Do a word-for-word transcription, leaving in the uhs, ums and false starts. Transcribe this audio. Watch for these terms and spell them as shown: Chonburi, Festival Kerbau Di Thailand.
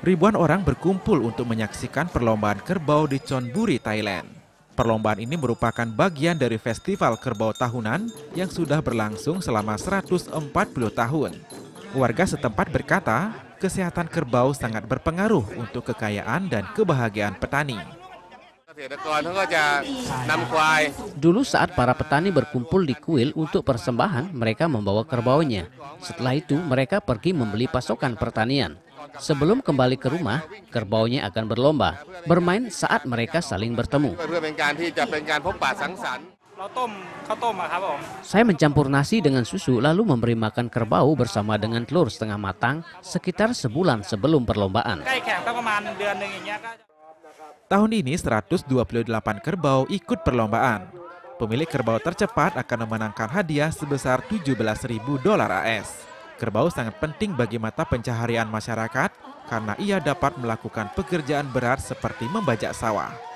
Ribuan orang berkumpul untuk menyaksikan perlombaan kerbau di Chonburi, Thailand. Perlombaan ini merupakan bagian dari festival kerbau tahunan yang sudah berlangsung selama seratus empat puluh tahun. Warga setempat berkata, kesehatan kerbau sangat berpengaruh untuk kekayaan dan kebahagiaan petani. Dulu saat para petani berkumpul di kuil untuk persembahan, mereka membawa kerbaunya. Setelah itu, mereka pergi membeli pasokan pertanian. Sebelum kembali ke rumah, kerbaunya akan berlomba, bermain saat mereka saling bertemu. Saya mencampur nasi dengan susu lalu memberi makan kerbau bersama dengan telur setengah matang sekitar sebulan sebelum perlombaan. Tahun ini seratus dua puluh delapan kerbau ikut perlombaan. Pemilik kerbau tercepat akan memenangkan hadiah sebesar tujuh belas ribu dolar A S. Kerbau sangat penting bagi mata pencaharian masyarakat karena ia dapat melakukan pekerjaan berat seperti membajak sawah.